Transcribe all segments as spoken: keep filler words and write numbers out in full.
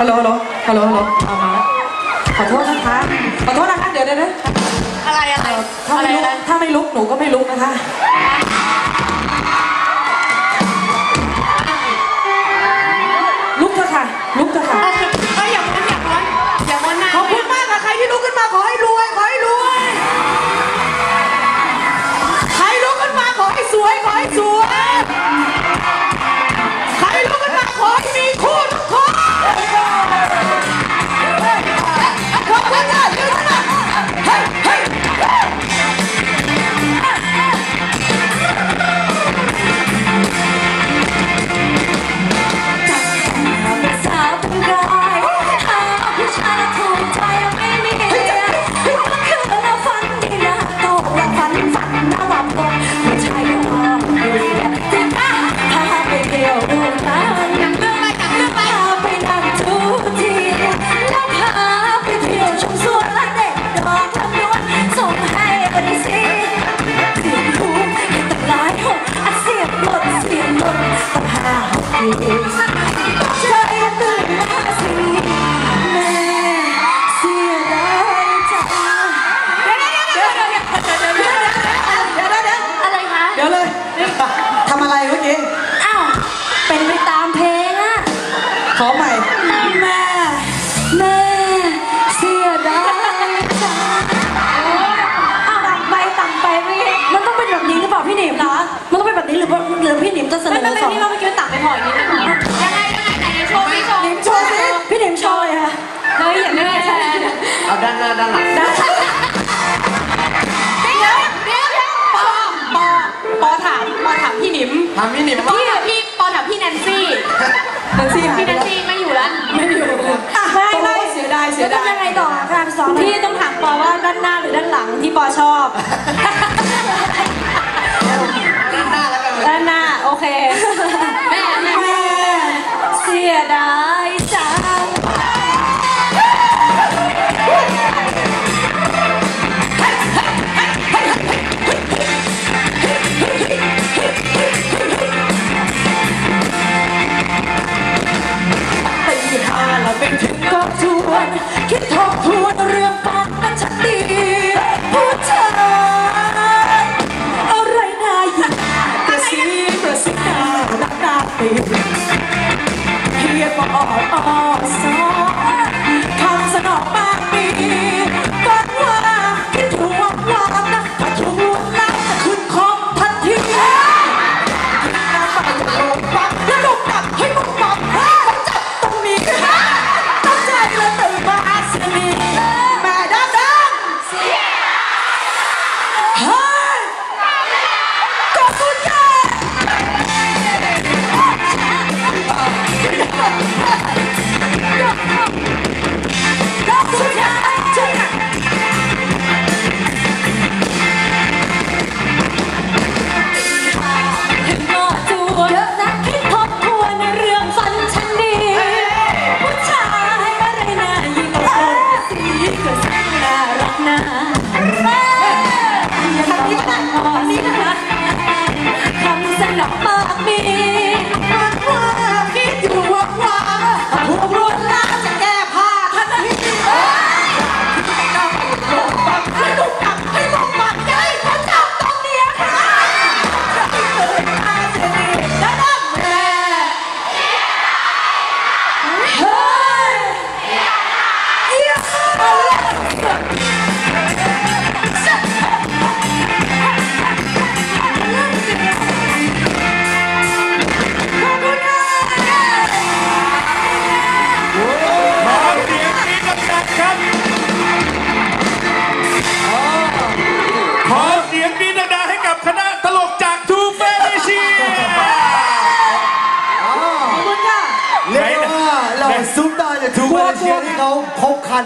ฮัลโหลฮัลโหลฮัลโหลฮัลโหลเอามาขอโทษนะคะขอโทษนะคะเดี๋ยวเดี๋ยวอะไรอะไรถ้าไม่ลุกถ้าไม่ลุกหนูก็ไม่ลุกนะคะลุกเถอะค่ะลุกเถอะค่ะก็อย่ามันอย่าร้อนอย่าร้อนมากขอบคุณมากค่ะใครที่ลุกขึ้นมาขอให้รวยขอให้รวยใครลุกขึ้นมาขอให้สวยขอให้สวยใครลุกขึ้นมาขอให้มีคู่ทุกคนขอบคุณค่ะเฮ้ยเฮ้ยถามพี่หนิมพี่พี่ปอถามพี่แนนซี่แนนซี่พี่แนนซี่ไม่อยู่แล้วไม่อยู่ไม่ไม่เสียดายเสียดายยังไงต่อครับสองพี่ต้องถามปอว่าด้านหน้าหรือด้านหลังที่ปอชอบด้านหน้าแล้วกันด้านหน้าโอเคแม่แม่เสียดายจังเป็นถึงกองทวนคิดทบทวนเรื่องปานนัชตีผู้ชายอะไรนายกระสีกระสีหน้ารักหน้าตีเฮียบอดอสอคำสนองมากมีก่อนว่าคิดทวงว่านักปัจจุบันนักขึ้นคอมทันทีน้ำมันลงปักแล้วลงดับให้มุกมับจับตรงนี้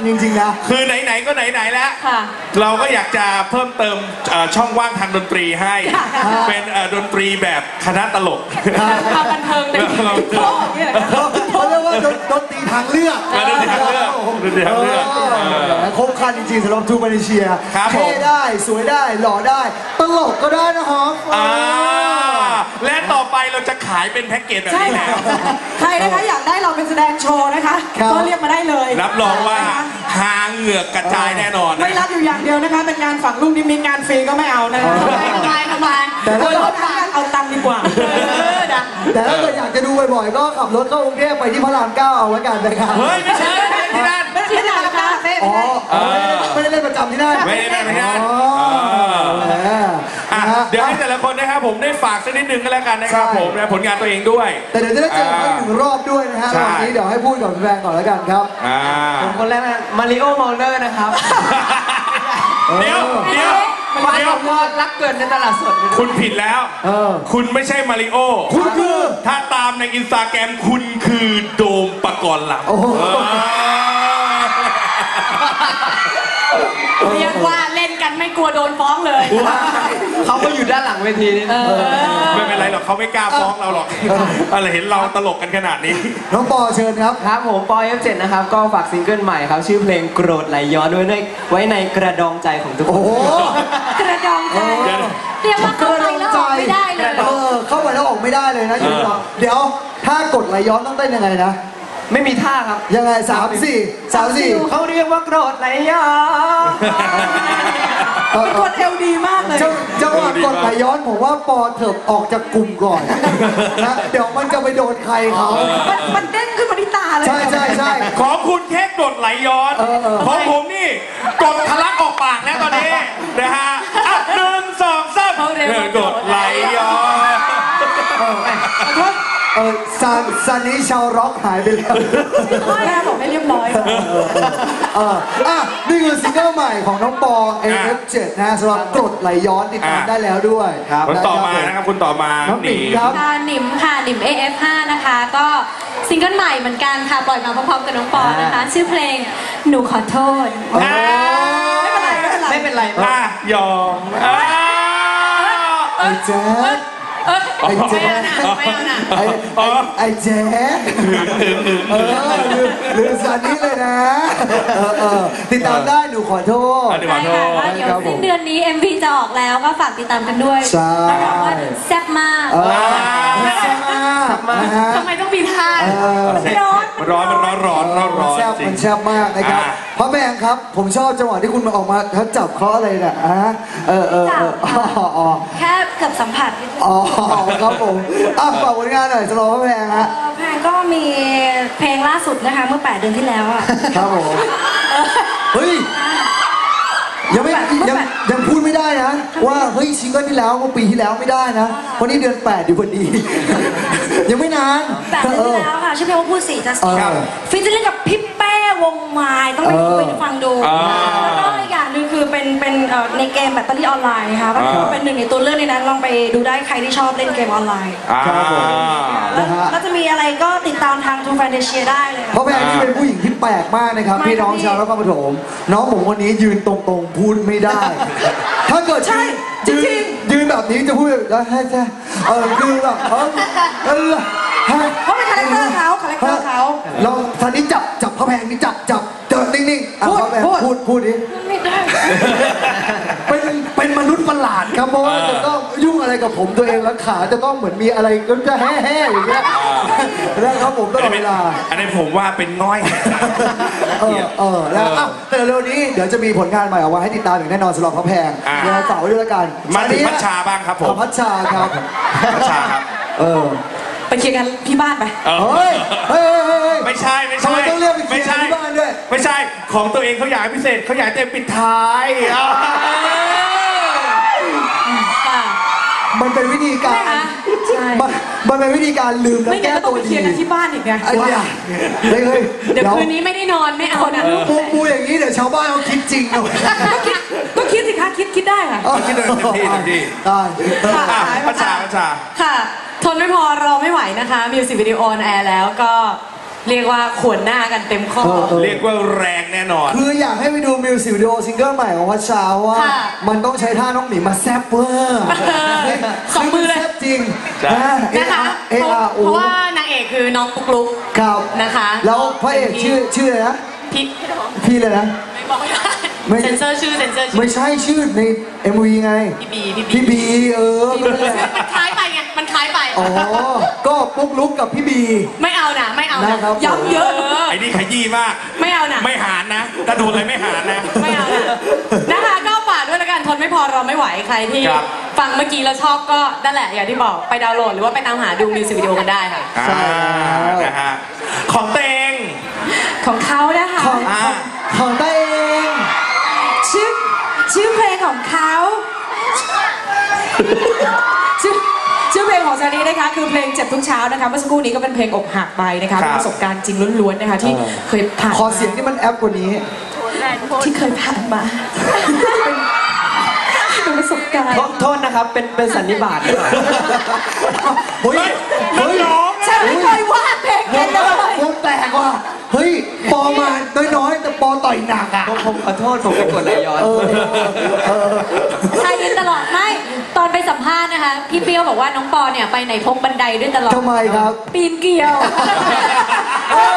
จริงๆนะคือไหนๆก็ไหนๆแล้วเราก็อยากจะเพิ่มเติมช่องว่างทางดนตรีให้เป็นดนตรีแบบคณะตลกความบันเทิงเลยเขาเรียกว่าดนตรีทางเลือกดนตรีทางเลือกดนตรีทางเลือกครบคันจริงๆสำหรับทูมาเลเซียเท่ได้สวยได้หล่อได้ตลกก็ได้นะฮะ และต่อไปเราจะขายเป็นแพ็กเกจแบบนี้แล้วใครนะคะอยากได้เราเป็นแสดงโชว์นะคะก็เรียกมาได้เลยรับรองว่าหางเหงือกกระจายแน่นอนไม่รับอยู่อย่างเดียวนะคะเป็นงานฝั่งลูกนิมิตงานฟรีก็ไม่เอานะทำไมทำไมโดยรถเอาตังค์ดีกว่าแต่ถ้าเกิดอยากจะดูบ่อยๆก็ขับรถเข้ากรุงเทพไปที่พระรามเก้าเอาแล้วกันนะครับเฮ้ยไม่ใช่ที่นั่นไม่ใช่พระรามเก้าอ๋อไม่ได้เล่นประจำที่นั่นไม่ได้ไม่ได้เดี๋ยวให้แต่ละคนนะครับผมได้ฝากสักนิดนึงก็แล้วกันนะครับผมและผลงานตัวเองด้วยแต่เดี๋ยวจะได้เจอกันถึงรอบด้วยนะฮะตอนนี้เดี๋ยวให้พูดกับแฟนก่อนแล้วกันครับผมคนแรกนะมาริโอมอนเดอร์นะครับเดี๋ยวเดี๋ยวมาริโอมอนรักเกินในตลาดสดคุณผิดแล้วคุณไม่ใช่มาริโอคุณคือถ้าตามในอินสตาแกรมคุณคือโดมปกรณ์ลำเรียกว่าเล่นกันไม่กลัวโดนฟ้องเลยเขาก็อยู่ด้านหลังเวทีนี่ไม่เป็นไรหรอกเขาไม่กล้าฟ้องเราหรอกอะไรเห็นเราตลกกันขนาดนี้น้องปอเชิญครับครับผมปอเอฟเจ็ดนะครับก็ฝากซิงเกิลใหม่ครับชื่อเพลงโกรธไหลย้อนด้วยไว้ในกระดองใจของทุกคนกระดองใจเรียกว่าเข้าไปแล้วออกไม่ได้เลยเข้าไปแล้วออกไม่ได้เลยนะอยู่หรอเดี๋ยวถ้ากดไหลย้อนต้องเต้นยังไงนะไม่มีท่าครับยังไงสามสี่สามสี่เขาเรียกว่าโกรธไหลย้อนเป็นคนเอวดีมากเลยจังหวะกดไหลย้อนผมว่าปอเถิบออกจากกลุ่มก่อนนะเดี๋ยวมันจะไปโดนใครเขามันเด้งขึ้นมาที่ตาเลยใช่ใช่ใช่ขอบคุณแค่กดไหลย้อนของผมนี่กดทะลักออกปากแล้วตอนนี้นะฮะอ่ะหนึ่งสองสามกดไหลย้อนเออซานซานี้ชาวร็อกหายไปแล้วแม่บอกให้เรียบร้อยเอออ่ะนี่คือซิงเกิลใหม่ของน้องปอ เอฟ เจ็ด นะสำหรับกรดไหลย้อนติดตามได้แล้วด้วยครับคุณต่อมานะครับคุณต่อมาน้องหนิมครับหนิมค่ะหนิม เอ เอฟ ห้า นะคะก็ซิงเกิลใหม่เหมือนกันค่ะปล่อยมาพร้อมๆกับน้องปอนะคะชื่อเพลงหนูขอโทษไม่เป็นไรไม่เป็นไรอ่ะยอมอ่ะไอ้เจ๊ไอ้เจ๊ไอ้เจ๊เออหรือสันนี้เลยนะติดตามได้หนูขอโทษใช่ค่ะก็เดี๋ยวสิ้นเดือนนี้ เอ็ม วี จะออกแล้วก็ฝากติดตามกันด้วยรับรองว่าแซ่บมากแซ่บมากทำไมต้องมีท่าร้อนร้อนร้อนร้อนร้อนร้อนแซ่บมันแซ่บมากนะครับเพราะแม่งครับผมชอบจังหวะที่คุณมาออกมาเขาจับเคาะอะไรเนี่ยฮะเออเออแค่เกือบสัมผัสอ๋อครับผมอ่ะฝากผลงานหน่อยจะรอพ่อแพงฮะแพงก็มีเพลงล่าสุดนะคะเมื่อแปดเดือนที่แล้วอ่ะครับผมเฮ้ยยังไม่ยังยังพูดไม่ได้นะว่าเฮ้ยซิงเกิลที่แล้วเมื่อปีที่แล้วไม่ได้นะเพราะนี่เดือนแปดอยู่พอดียังไม่นานแปดเดือนที่แล้วค่ะชื่อเพลงว่าพูดสี่จัสตินฟิชเชอร์ลิงกับพี่แป้วงไม้ต้องไปดูไปฟังดูแล้วก็อีกอย่างนึงคือเป็นเป็นในเกมแบตเตอรี่ออนไลน์นะคะก็เป็นหนึ่งในตัวเลือกในนั้นลองไปดูได้ใครที่ชอบเล่นเกมออนไลน์แล้วจะมีอะไรก็ติดตามทางทูแฟนเดเชียได้เลยเพราะแป้นี่เป็นผู้หญิงที่แปลกมากนะครับพี่น้องชาวนครปฐมน้องผมวันนี้ยืนตรงๆพูดไม่ได้ถ้าเกิดใช่จริงยืนแบบนี้จะพูดแล้วใช่ใช่เออคือแบบเออเออเขาเป็นคาแรคเตอร์เขาคาแรคเตอร์เขาลองท่านี้จับจับพระแพงนี่จับจับเดินนิ่งๆพูดพูดพูดดิไม่ได้เป็นเป็นมนุษย์ประหลาดครับเพราะว่าจะต้องยุ่งอะไรกับผมตัวเองแล้วขาจะต้องเหมือนมีอะไรก็จะแห่ๆอย่างเงี้ยแล้วครับผมตลอดเวลาอันนี้ผมว่าเป็นน้อยเออเออแล้วแต่เร็วนี้เดี๋ยวจะมีผลงานใหม่ออกมาให้ติดตามอย่างแน่นอนสำหรับพระแพงเดี๋ยวเสาร์ด้วยละกันมาถึงพัชชาบ้างครับผมพัชชาครับพัชชาครับเออไปเคลียร์กันที่บ้านไปเฮ้ยเฮ้ยเฮ้ยไม่ใช่ไม่ใช่ต้องเลือกไปเคลียร์ที่บ้านด้วยไม่ใช่ของตัวเองเขาอยากพิเศษเขาอยากเต็มปิดท้ายมันเป็นวิธีการมันเป็นวิธีการลืมแล้วแก้ตัวดีไม่งั้นก็ต้องไปเคลียร์กันที่บ้านอีกไงเฮ้ยเดี๋ยวคืนนี้ไม่ได้นอนไม่เอานะปูปูอย่างนี้เดี๋ยวชาวบ้านเขาคิดจริงหรอก็คิดสิคะคิดคิดได้ค่ะคิดได้ที่ที่ได้ประชาประชาค่ะทนไม่พอรอไม่ไหวนะคะมิวสิกวิดีโอออนแอร์แล้วก็เรียกว่าขวนหน้ากันเต็มข้อเรียกว่าแรงแน่นอนคืออยากให้ไปดูมิวสิกวิดีโอซิงเกิลใหม่ของพัชชาว่ามันต้องใช้ท่าน้องหมีมาแซ่บเวอร์สองมือเลยจริงนะคะเพราะว่านางเอกคือน้องปุ๊กลุ๊กนะคะแล้วพระเอกชื่อชื่ออะไรนะพี่พี่เลยนะไม่บอก ไม่เซ็นเซอร์ชื่อเซ็นเซอร์ชื่อไม่ใช่ชื่อในเอ็มวีไงพี่บีพี่บีเออมันคล้ายไปไงมันคล้ายไปอ๋อก็ปุ๊กลุกกับพี่บีไม่เอานะไม่เอานะย้ำเยอะไอ้นี่ขยี้มากไม่เอานะไม่หานนะถ้าดูอะไรไม่หานนะไม่เอานะนะคะก็ฝากด้วยละกันทนไม่พอเราไม่ไหวใครที่ฟังเมื่อกี้แล้วชอบก็นั่นแหละอย่างที่บอกไปดาวน์โหลดหรือว่าไปตามหาดูมิวสิกวิดีโอกันได้ค่ะใช่นะฮะของเตงของเขานะคะของเตงชื่อชื่อเพลงของเขาชื่อชื่อเพลงของชาลีนะคะคือเพลงเจ็บทุกเช้านะคะเมื่อสักครู่นี้ก็เป็นเพลงอกหักไปนะคะประสบการณ์จริงล้วนๆนะคะที่เคยผ่านขอเสียงที่มันแอปกว่านี้ที่เคยผ่านมาเป็นประสบการณ์โทษนะครับเป็นเป็นสันนิบาตเฮ้ยเฮ้ยฉันไม่เคยวาดเพลงเลยมุมแตกว่ะเฮ้ยปอมาน้อยๆแต่ปอต่อยหนักอ่ะผมขอโทษผมไปกดไหลย้อนใช่ยินตลอดไม่ตอนไปสัมภาษณ์นะคะพี่เปรี้ยวบอกว่าน้องปอเนี่ยไปไหนพกบันไดด้วยตลอดทำไมครับปีนเกลียวเออ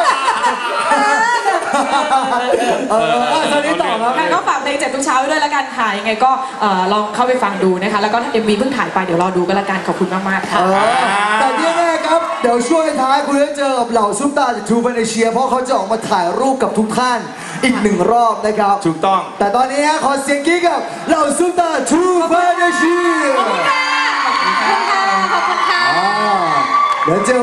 ตอนนี้ต่อครับก็ฝากเพลงเจ็บทุกเช้าด้วยละกันค่ะยังไงก็ลองเข้าไปฟังดูนะคะแล้วก็เอ็มวีเพิ่งถ่ายไปเดี๋ยวรอดูกันละกันขอบคุณมากๆค่ะแต่ที่แน่ครับเดี๋ยวช่วงท้ายคุณจะเจอกับเหล่าซุปตาจากทูบาเนเชียเพราะเขาจะออกมาถ่ายรูปกับทุกท่านอีกหนึ่งรอบนะครับถูกต้องแต่ตอนนี้ขอเสียงกิ๊กกับเหล่าซุปตาทูบาเนเชียขอบคุณค่ะขอบคุณค่ะเดี๋ยวเจอ